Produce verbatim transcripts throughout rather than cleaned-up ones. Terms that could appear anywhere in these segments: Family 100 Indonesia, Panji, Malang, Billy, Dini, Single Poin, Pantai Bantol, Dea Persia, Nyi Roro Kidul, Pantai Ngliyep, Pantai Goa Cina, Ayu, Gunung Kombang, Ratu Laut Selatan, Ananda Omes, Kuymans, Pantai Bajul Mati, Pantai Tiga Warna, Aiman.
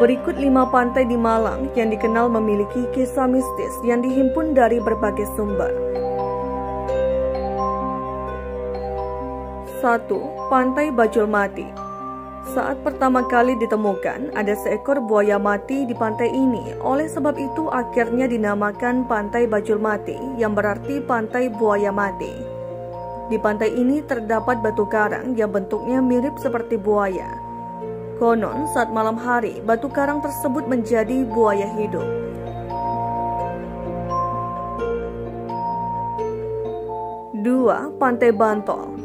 Berikut lima pantai di Malang yang dikenal memiliki kisah mistis yang dihimpun dari berbagai sumber. satu. Pantai Bajul Mati. Saat pertama kali ditemukan, ada seekor buaya mati di pantai ini. Oleh sebab itu akhirnya dinamakan Pantai Bajul Mati, yang berarti pantai buaya mati. Di pantai ini terdapat batu karang yang bentuknya mirip seperti buaya. Konon saat malam hari, batu karang tersebut menjadi buaya hidup. Dua. Pantai Bantol.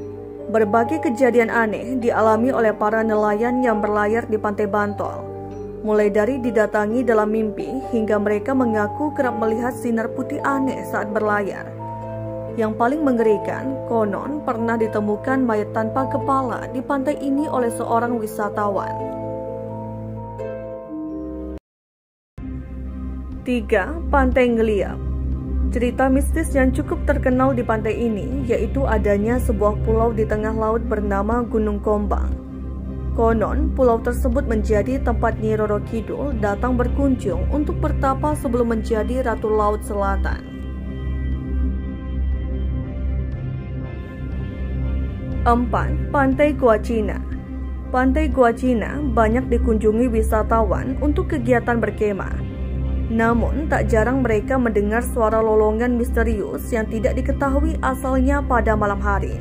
Berbagai kejadian aneh dialami oleh para nelayan yang berlayar di Pantai Bantol. Mulai dari didatangi dalam mimpi hingga mereka mengaku kerap melihat sinar putih aneh saat berlayar. Yang paling mengerikan, konon pernah ditemukan mayat tanpa kepala di pantai ini oleh seorang wisatawan. Tiga. Pantai Ngliyep. Cerita mistis yang cukup terkenal di pantai ini yaitu adanya sebuah pulau di tengah laut bernama Gunung Kombang. Konon, pulau tersebut menjadi tempat Nyi Roro Kidul datang berkunjung untuk bertapa sebelum menjadi Ratu Laut Selatan. Empat. Pantai Gua Cina. Pantai Gua Cina banyak dikunjungi wisatawan untuk kegiatan berkemah. Namun, tak jarang mereka mendengar suara lolongan misterius yang tidak diketahui asalnya pada malam hari.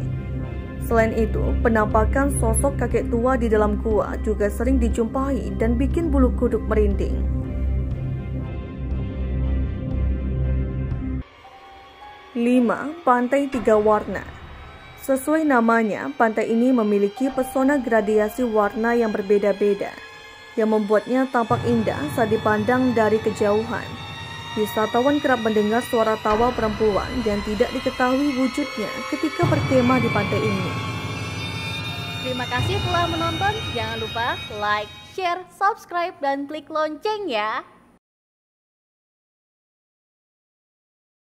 Selain itu, penampakan sosok kakek tua di dalam gua juga sering dijumpai dan bikin bulu kuduk merinding. Lima. Pantai Tiga Warna. Sesuai namanya, pantai ini memiliki pesona gradiasi warna yang berbeda-beda, yang membuatnya tampak indah saat dipandang dari kejauhan. Wisatawan kerap mendengar suara tawa perempuan yang tidak diketahui wujudnya ketika berkemah di pantai ini. Terima kasih telah menonton. Jangan lupa like, share, subscribe, dan klik lonceng ya.